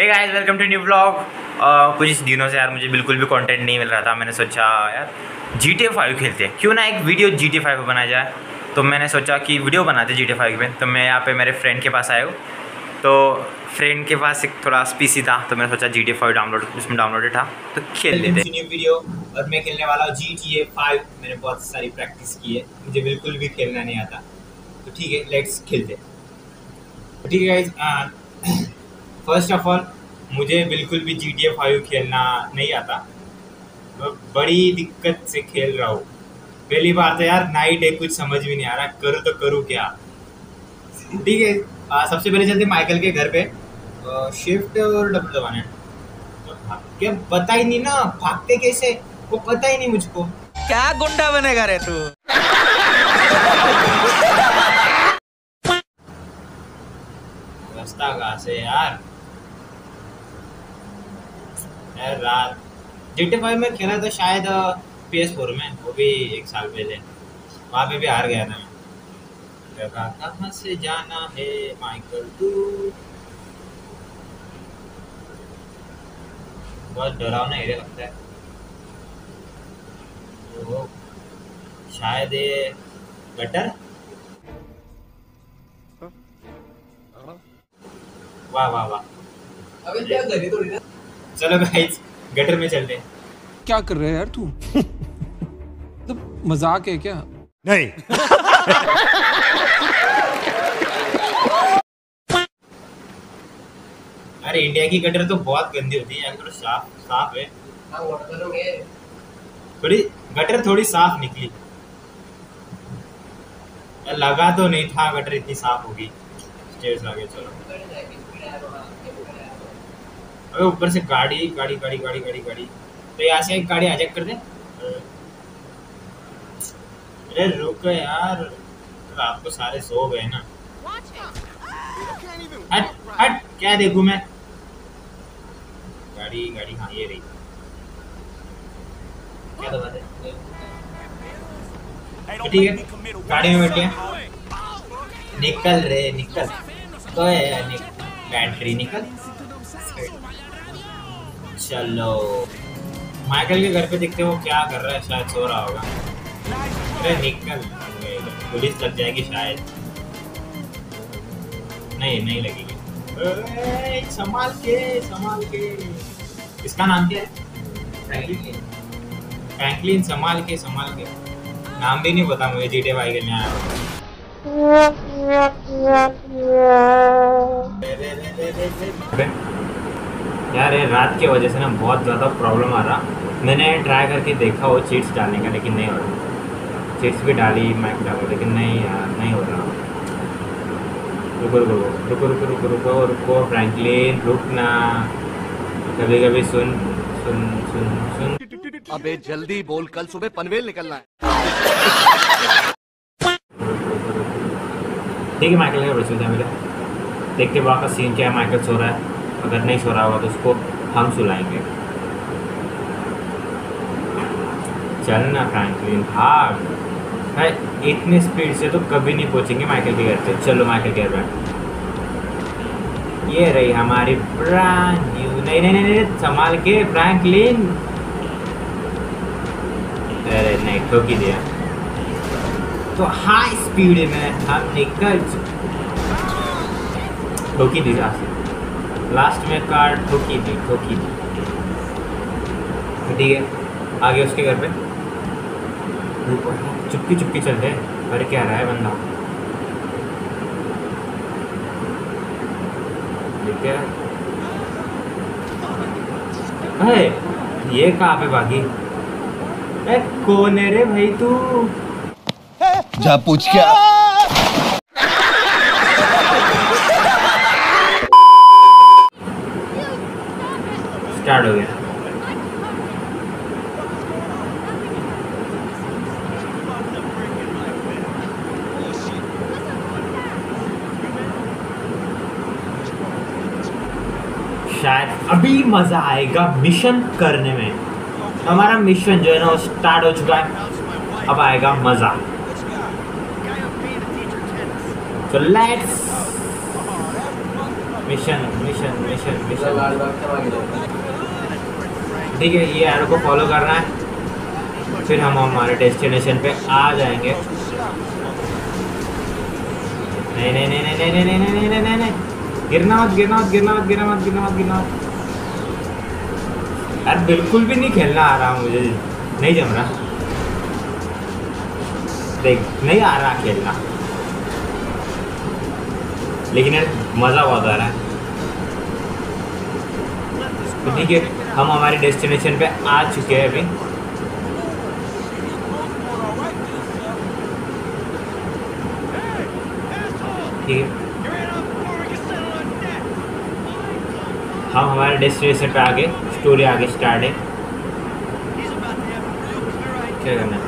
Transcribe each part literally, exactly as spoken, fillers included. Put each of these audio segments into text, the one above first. Hey guys welcome to new vlog. कुछ दिनों से यार मुझे बिल्कुल भी कंटेंट नहीं मिल रहा था। मैंने सोचा यार जी टी ए फाइव खेलते हैं, क्यों ना एक video G T A five पर बनाया जाए। तो मैंने सोचा कि वीडियो बनाते जी टी ए फाइव में। तो मैं यहाँ पे मेरे फ्रेंड के पास आया हूँ, तो फ्रेंड के पास एक थोड़ा पीसी था, तो मैंने सोचा G T A five download उसमें डाउनलोडेड था तो खेल लेते हैं। न्यू वीडियो और मैं खेलने वाला हूँ जी टी ए फाइव। मैंने बहुत सारी प्रैक्टिस की है, मुझे बिल्कुल भी खेलना नहीं आता, तो ठीक है लेट्स खेलते। ठीक है गाइस, फर्स्ट ऑफ ऑल मुझे बिल्कुल भी जी टी ए फाइव खेलना नहीं आता, मैं बड़ी दिक्कत से खेल रहा हूँ। पहली बात तो यार नाइट है, कुछ समझ भी नहीं आ रहा, करूँ तो करूँ क्या। ठीक है, सबसे पहले चलते माइकल के घर पे। शिफ्ट और डब्ल्यू दबाना है। क्या पता ही नहीं ना भागते कैसे, वो पता ही नहीं मुझको। क्या गुंडा बनेगा रे तू। रास्ता कहाँ से यार। रात जी टी ए फाइव में खेला था शायद पी एस फोर में, वो भी एक साल पहले, वहाँ पे भी हार गया था मैं। कहाँ से जाना है माइकल तू। बहुत डरावना एरिया लगता है, तो शायद ये गटर। वाह वाह वाह, अभी क्या करी थोड़ी ना। चलो गाइस गटर में चलते हैं। क्या कर रहे हैं यार तू, तो मजाक है क्या। नहीं अरे इंडिया की गटर तो बहुत गंदी होती है, थोड़ा साफ साफ है। थोड़ी गटर थोड़ी साफ निकली, लगा तो नहीं था गटर इतनी साफ होगी। स्टेज आगे चलो। अरे ऊपर से गाड़ी गाड़ी गाड़ी गाड़ी गाड़ी गाड़ी तो यहाँ से एक गाड़ी हाईजैक कर दे। अरे रुक यार, रात को सारे सो गए ना। हट हट, क्या देखूं मैं। गाड़ी गाड़ी, हाँ ये रही। क्या बात है, ठीक है गाड़ी में बैठ गया। निकल रे निकल, तो बैटरी निकल। चलो माइकल के घर पे देखते हैं वो क्या कर रहा है, शायद सो रहा होगा। अरे निकल, पुलिस लग जाएगी शायद। नहीं नहीं लगेगी, संभाल के संभाल के। इसका नाम क्या है, फ्रैंकलिन। फ्रैंकलिन, संभाल के संभाल के। नाम भी नहीं पता मुझे, जीटे भाई के यहाँ आया यार। ये रात की वजह से ना बहुत ज़्यादा प्रॉब्लम आ रहा। मैंने ट्राई करके देखा वो चीट्स डालने का, लेकिन नहीं हो रहा। चीट्स भी डाली, माइक डाला, लेकिन नहीं यार नहीं हो रहा। रुको रुको रुको रुको रुको रुको रुको फ्रैंकलिन रुकना। कभी कभी सुन सुन सुन सुन। अबे जल्दी बोल, कल सुबह पनवेल निकलना है। ठीक है माइकल का प्रश्न था मेरा, देखते वहाँ का सीन क्या है। माइकल सो रहा है, अगर नहीं सो रहा होगा तो उसको हम सुलाएंगे। चल ना फ्रैंकलिन भाग, भाई इतनी स्पीड से तो कभी नहीं पहुंचेंगे माइकल के घर से। चलो माइकल के घर, ये रही हमारी ब्रांड न्यू। नहीं नहीं नहीं संभाल के फ्रैंकलिन। अरे नहीं ठोकी दिया तो हाई स्पीड में हम निकल ठोकी दी। लास्ट में कार ठोकी थी ठोकी थी। ठीक है आगे उसके घर पे चुपकी चुपकी चल रहे। अरे क्या रहा है बंदा, ठीक है। अरे ये कहाँ पे भागी, ए कौन है रे भाई तू, जा पूछ क्या। स्टार्ट हो गया। शायद अभी मजा आएगा मिशन करने में। हमारा मिशन जो है ना वो स्टार्ट हो चुका है, अब आएगा मजा। तो let's mission mission mission mission ठीक है, ये एरो को फॉलो करना है, फिर हम हमारे डेस्टिनेशन पे आ जाएंगे। नहीं नहीं नहीं नहीं नहीं नहीं नहीं नहीं नहीं गिरना मत गिरना मत गिरना मत गिरना मत गिरना मत गिरना मत यार, बिल्कुल भी नहीं खेलना आ रहा, मुझे नहीं जम रहा, देख नहीं आ रहा खेलना, लेकिन यार मज़ा बहुत आ रहा है। तो ठीक है, हम हमारे डेस्टिनेशन पे आ चुके हैं अभी। ठीक है, हम हमारे डेस्टिनेशन पे आ गए, स्टोरी आगे स्टार्ट है। क्या करना है?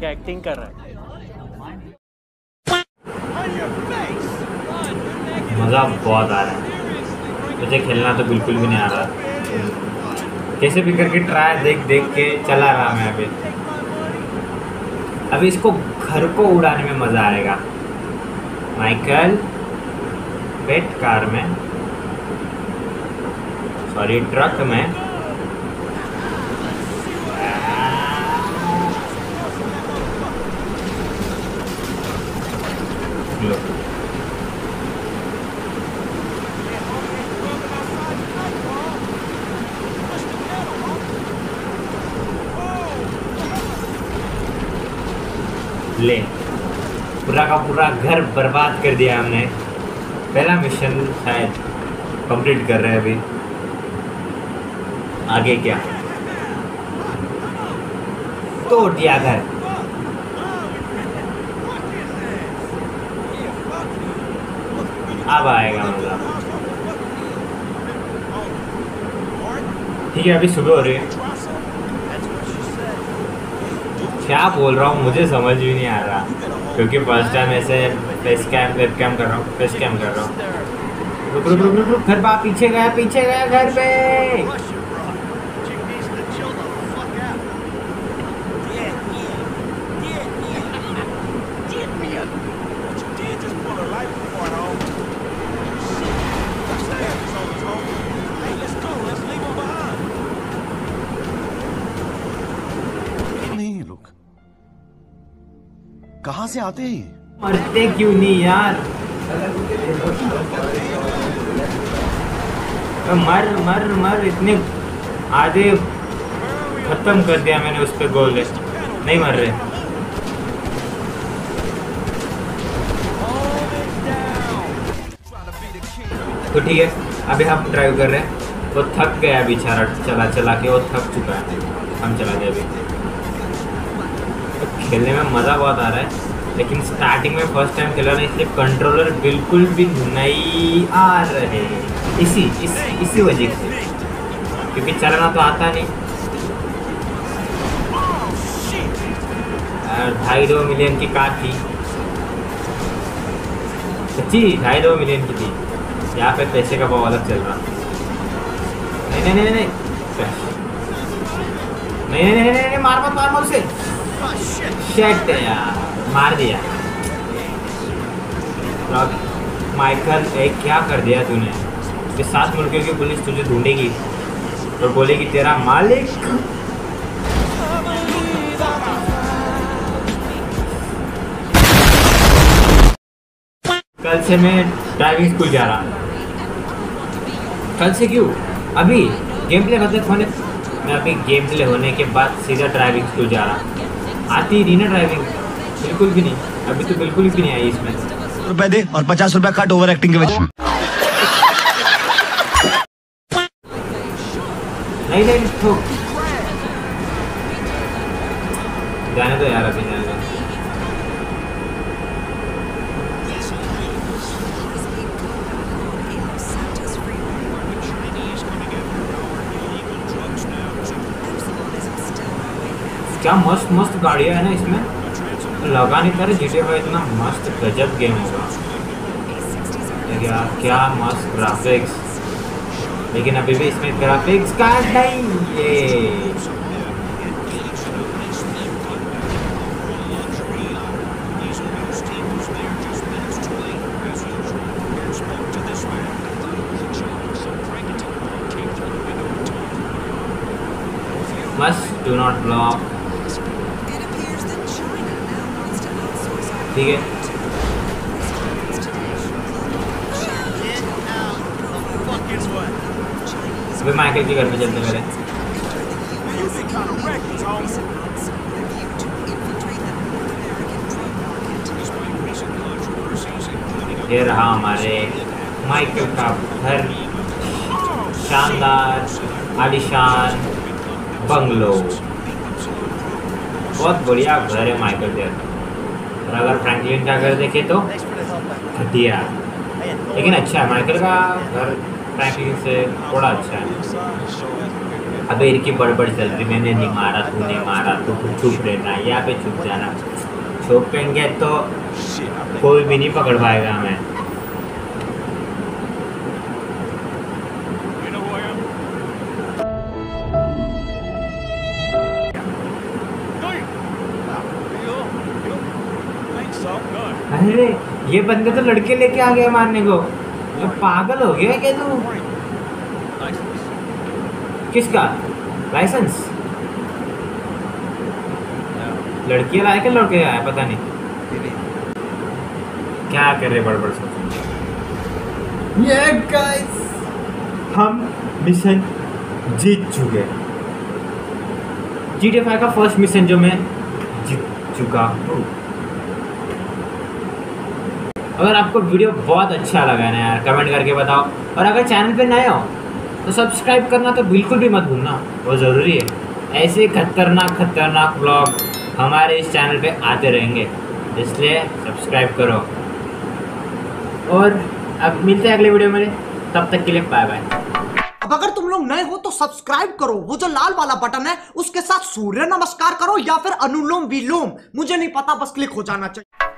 क्या एक्टिंग कर रहा है, मज़ा बहुत आ रहा है। मुझे खेलना तो बिल्कुल भी नहीं आ रहा, कैसे भी करके ट्राई देख देख के चला रहा मैं अभी। अभी इसको घर को उड़ाने में मज़ा आएगा। माइकल पेट कार में, सॉरी ट्रक में, ले पूरा का पूरा घर बर्बाद कर दिया हमने। पहला मिशन शायद कंप्लीट कर रहे हैं अभी, आगे क्या तोड़ दिया घर। अब आएगा मतलब। ठीक है, अभी सुबह हो रही है, क्या बोल रहा हूँ मुझे समझ भी नहीं आ रहा, क्योंकि फर्स्ट टाइम ऐसे फेस कैम वेब कैम कर रहा हूँ फेस कैम कर रहा हूँ। रुक रुक रुक रुक रुक घर बाप पीछे गया पीछे गया घर पे। कहाँ से आते हैं, मरते क्यों नहीं यार, मर मर मर इतने आधे खत्म कर दिया मैंने उस पर गोल, नहीं मर रहे। तो ठीक है, अभी हम ड्राइव कर रहे हैं, वो थक गया बेचारा चला चला के, वो थक चुका है, हम चला गए अभी। खेलने में मज़ा बहुत आ रहा है, लेकिन स्टार्टिंग में फर्स्ट टाइम खेला ना, इसलिए कंट्रोलर बिल्कुल भी नहीं आ रहे, इसी इस, इसी वजह से, क्योंकि चलना तो आता नहीं। ढाई दो मिलियन की कार थी, सच्ची ढाई दो मिलियन की थी। यहाँ पे पैसे का बहुत अलग चल रहा। नहीं नहीं नहीं नहीं नहीं नहीं नहीं नहीं मार मत मार मत उसे, शेट यार मार दिया। माइकल एक क्या कर दिया तूने, कि सात मुल्कों की पुलिस तुझे ढूंढेगी और बोलेगी तेरा मालिक। कल से मैं ड्राइविंग स्कूल जा रहा हूँ। कल से क्यों, अभी गेम प्ले खत्म होने, मैं अभी गेम प्ले होने के बाद सीधा ड्राइविंग स्कूल जा रहा हूँ। आती ही नहीं ना ड्राइविंग, बिल्कुल भी नहीं, अभी तो बिल्कुल भी नहीं आई। इसमें रुपए दे और पचास रुपए कट ओवर एक्टिंग के वजह से। नहीं नहीं तो जाने दो यार, अभी जाने दो। क्या मस्त मस्त गाड़ियाँ है ना इसमें, लगा नहीं कर जीटीए फाइव इतना मस्त गजब गेम होगा यार, क्या मस्त ग्राफिक्स। लेकिन अभी भी इसमें ग्राफिक्स कार्ड नहीं, ये मस्ट डू नॉट ब्लॉक। ठीक है अभी माइकल के घर में चलते मेरे। ये रहा हमारे माइकल का घर, शानदार आलिशान बंगलो, बहुत बढ़िया घर है माइकल के। और अगर फ्रैंकलिन का घर देखे तो घटिया, लेकिन अच्छा है माइकल का घर फ्रैंकलिन से थोड़ा अच्छा है। अबे इनकी बड़बड़ चल रही, मैंने नहीं मारा तूने मारा, तू चुप रहना यहाँ पे, चुप जाना, चुप कहेंगे तो कोई भी नहीं पकड़ पाएगा हमें। अरे ये बंदे तो लड़के लेके आ गए मारने को, तो पागल हो गया क्या तू? किसका लाइसेंस? लड़कियां लाए क्या लड़के आए पता नहीं, क्या कर रहे बड़बड़ सोच। ये गाइस हम मिशन जीत चुके, जीटीए फाइव का फर्स्ट मिशन जो मैं जीत चुका हूँ। अगर आपको वीडियो बहुत अच्छा लगा ना यार, कमेंट करके बताओ, और अगर चैनल पे नए हो तो सब्सक्राइब करना तो बिल्कुल भी मत भूलना, वो ज़रूरी है। ऐसे खतरनाक खतरनाक व्लॉग हमारे इस चैनल पे आते रहेंगे, इसलिए सब्सक्राइब करो। और अब मिलते हैं अगले वीडियो में, तब तक के लिए बाय बाय। अब अगर तुम लोग नए हो तो सब्सक्राइब करो, वो जो लाल वाला बटन है उसके साथ सूर्य नमस्कार करो या फिर अनुलोम विलोम, मुझे नहीं पता, बस क्लिक हो जाना चाहिए।